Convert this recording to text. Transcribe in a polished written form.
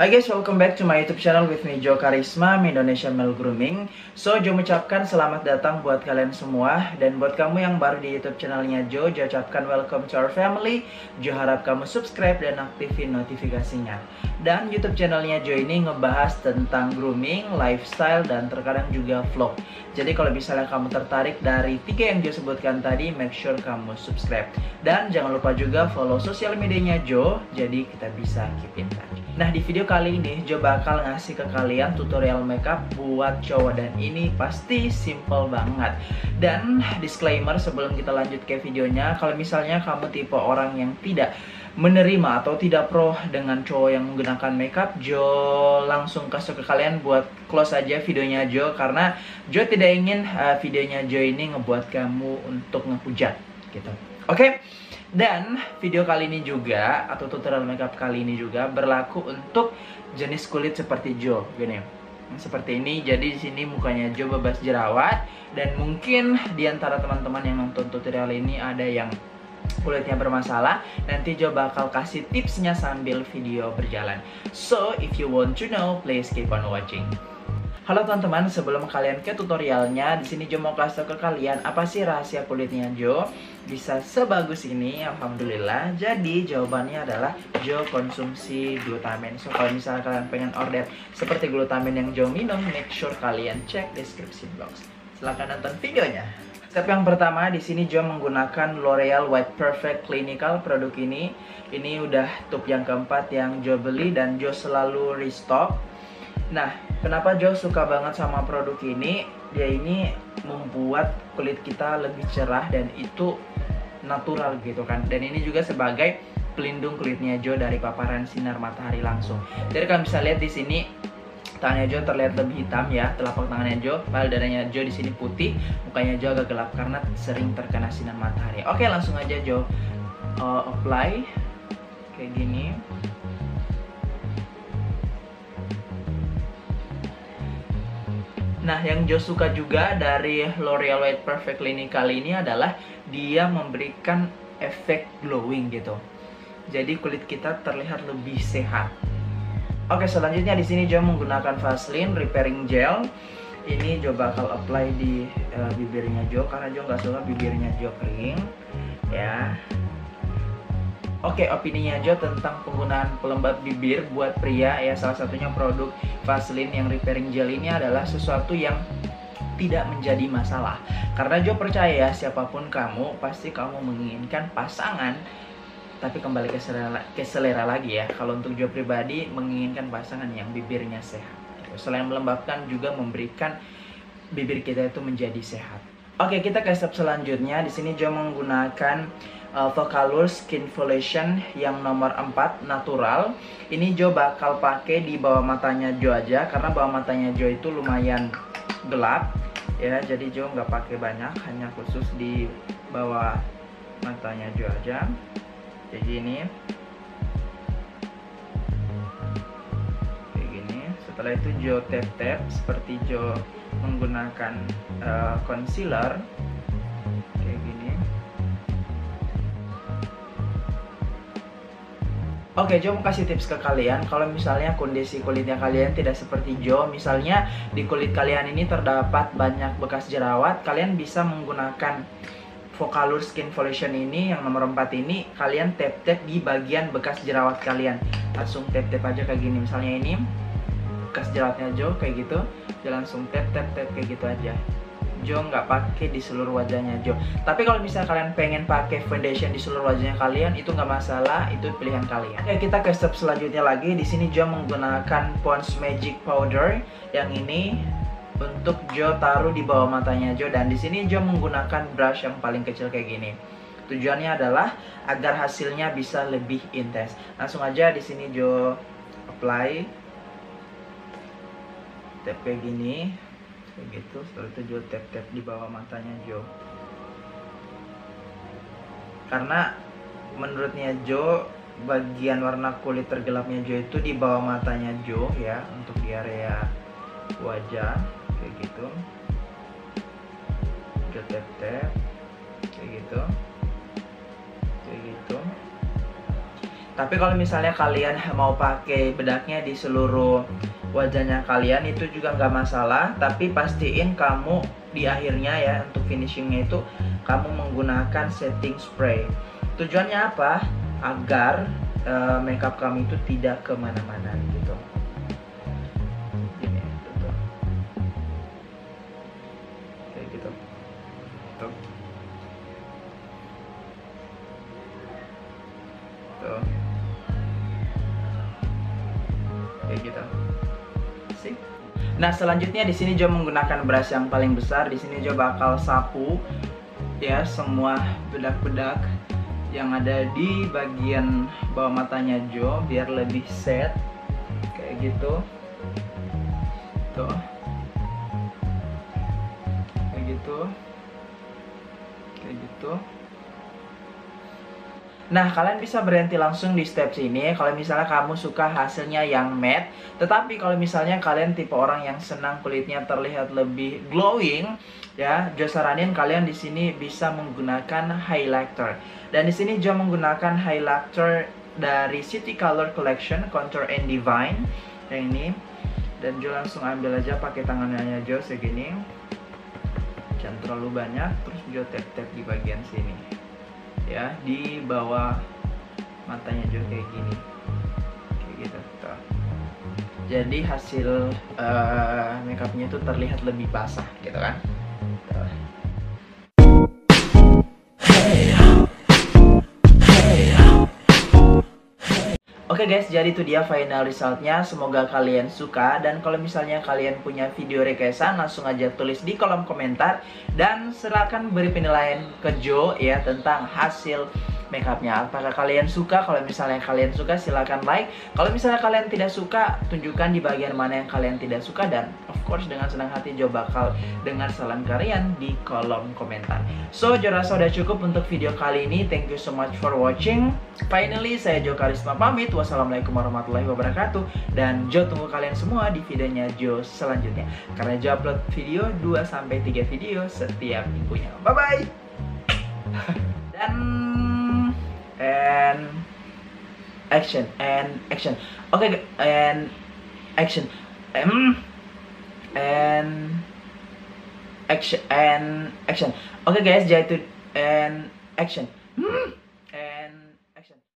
Hi guys, welcome back to my YouTube channel with me Jo Kharisma, Indonesian Male Grooming. So Jo mengucapkan selamat datang buat kalian semua, dan buat kamu yang baru di YouTube channelnya Jo, Jo ucapkan welcome to our family. Jo harap kamu subscribe dan aktifin notifikasinya. Dan YouTube channelnya Jo ini ngebahas tentang grooming, lifestyle, dan terkadang juga vlog. Jadi kalau misalnya kamu tertarik dari 3 yang Jo sebutkan tadi, make sure kamu subscribe. Dan jangan lupa juga follow sosial medianya Jo, jadi kita bisa keep in touch. Nah, di video kali ini Jo bakal ngasih ke kalian tutorial makeup buat cowok, dan ini pasti simple banget. Dan disclaimer sebelum kita lanjut ke videonya, kalau misalnya kamu tipe orang yang tidak menerima atau tidak pro dengan cowok yang menggunakan makeup, Jo langsung kasih ke kalian buat close aja videonya Jo, karena Jo tidak ingin videonya Jo ini ngebuat kamu untuk ngehujat gitu. Oke? Dan video kali ini juga, atau tutorial makeup kali ini juga berlaku untuk jenis kulit seperti Jo gini. Seperti ini, jadi di sini mukanya Jo bebas jerawat, dan mungkin di antara teman-teman yang nonton tutorial ini ada yang kulitnya bermasalah. Nanti Jo bakal kasih tipsnya sambil video berjalan. So, if you want to know, please keep on watching. Halo teman-teman, sebelum kalian ke tutorialnya, di sini Jo mau kasih ke kalian apa sih rahasia kulitnya Jo bisa sebagus ini, alhamdulillah. Jadi jawabannya adalah Jo konsumsi glutamen. So kalau misalnya kalian pengen order seperti glutamen yang Jo minum, make sure kalian cek description box. Silahkan nonton videonya. Step yang pertama, di sini Jo menggunakan L'Oreal White Perfect Clinical. Produk ini udah tube yang keempat yang Jo beli dan Jo selalu restock. Nah, kenapa Jo suka banget sama produk ini? Dia ini membuat kulit kita lebih cerah, dan itu natural gitu kan. Dan ini juga sebagai pelindung kulitnya Jo dari paparan sinar matahari langsung. Jadi kalian bisa lihat di sini tangannya Jo terlihat lebih hitam ya, telapak tangannya Jo, padahal dadanya Jo di sini putih, mukanya Jo agak gelap karena sering terkena sinar matahari. Oke, langsung aja Jo apply kayak gini. Nah, yang Jo suka juga dari L'Oreal White Perfect Clinical ini adalah dia memberikan efek glowing gitu. Jadi kulit kita terlihat lebih sehat. Oke, selanjutnya di sini Jo menggunakan Vaseline Repairing Gel. Ini Jo bakal apply di bibirnya Jo, karena Jo nggak suka bibirnya Jo kering ya. Oke, opininya Jo tentang penggunaan pelembab bibir buat pria ya, salah satunya produk Vaseline yang repairing gel ini adalah sesuatu yang tidak menjadi masalah. Karena Jo percaya siapapun kamu, pasti kamu menginginkan pasangan. Tapi kembali ke selera lagi ya, kalau untuk Jo pribadi menginginkan pasangan yang bibirnya sehat. Selain melembabkan, juga memberikan bibir kita itu menjadi sehat. Oke, kita ke step selanjutnya. Di sini Jo menggunakan Focalure Skin Folution yang nomor 4 natural. Ini Jo bakal pakai di bawah matanya Jo aja, karena bawah matanya Jo itu lumayan gelap ya, jadi Jo nggak pakai banyak, hanya khusus di bawah matanya Jo aja. Jadi ini kayak gini. Setelah itu Jo tap-tap seperti Jo menggunakan concealer. Oke, Jo mau kasih tips ke kalian kalau misalnya kondisi kulitnya kalian tidak seperti Jo. Misalnya di kulit kalian ini terdapat banyak bekas jerawat, kalian bisa menggunakan Focalure Skin Folution ini yang nomor 4 ini. Kalian tap-tap di bagian bekas jerawat kalian. Langsung tap-tap aja kayak gini. Misalnya ini bekas jerawatnya Jo kayak gitu, Jo langsung tap-tap-tap kayak gitu aja. Jo nggak pakai di seluruh wajahnya Jo. Tapi kalau misalnya kalian pengen pakai foundation di seluruh wajahnya kalian, itu nggak masalah, itu pilihan kalian. Oke, kita ke step selanjutnya lagi. Di sini Jo menggunakan Pond's Magic Powder yang ini untuk Jo taruh di bawah matanya Jo, dan di sini Jo menggunakan brush yang paling kecil kayak gini. Tujuannya adalah agar hasilnya bisa lebih intens. Langsung aja di sini Jo apply tap kayak gini. Begitu, setelah itu Jo tap-tap di bawah matanya Jo. Karena menurutnya Jo, bagian warna kulit tergelapnya Jo itu di bawah matanya Jo ya, untuk di area wajah kayak gitu. Jo tap-tap kayak gitu. Tapi kalau misalnya kalian mau pakai bedaknya di seluruh wajahnya kalian itu juga nggak masalah, tapi pastiin kamu di akhirnya ya untuk finishingnya itu kamu menggunakan setting spray. Tujuannya apa? Agar makeup kamu itu tidak kemana-mana gitu. Gini, gitu. Kayak gitu. Tuh. Tuh. Kayak gitu. Sih. Nah, selanjutnya di sini Jo menggunakan brush yang paling besar. Di sini Jo bakal sapu ya semua bedak-bedak yang ada di bagian bawah matanya Jo biar lebih set kayak gitu tuh, kayak gitu, kayak gitu. Nah, kalian bisa berhenti langsung di step sini kalau misalnya kamu suka hasilnya yang matte. Tetapi kalau misalnya kalian tipe orang yang senang kulitnya terlihat lebih glowing, ya, Jo saranin kalian di sini bisa menggunakan highlighter. Dan di sini Jo menggunakan highlighter dari City Color Collection Contour and Divine yang ini. Dan Jo langsung ambil aja pakai tangannya Jo segini. Jangan terlalu banyak, terus Jo tap-tap di bagian sini. Ya, di bawah matanya juga kayak gini, kayak gitu. Tuh. Jadi hasil makeupnya itu terlihat lebih basah, gitu kan? Tuh. Oke guys, jadi itu dia final resultnya. Semoga kalian suka. Dan kalau misalnya kalian punya video requestan, langsung aja tulis di kolom komentar. Dan silakan beri penilaian ke Jo ya tentang hasil makeupnya. Apakah kalian suka? Kalau misalnya kalian suka, silakan like. Kalau misalnya kalian tidak suka, tunjukkan di bagian mana yang kalian tidak suka. Dan of course dengan senang hati Jo bakal dengar saran kalian di kolom komentar. So Jo rasa udah cukup untuk video kali ini. Thank you so much for watching. Finally, saya Jo Kharisma pamit. Wassalamualaikum warahmatullahi wabarakatuh. Dan Jo tunggu kalian semua di videonya Jo selanjutnya. Karena Jo upload video 2-3 video setiap minggunya. Bye bye. And action. Oke, and action. And action. Oke guys, jadi itu and action.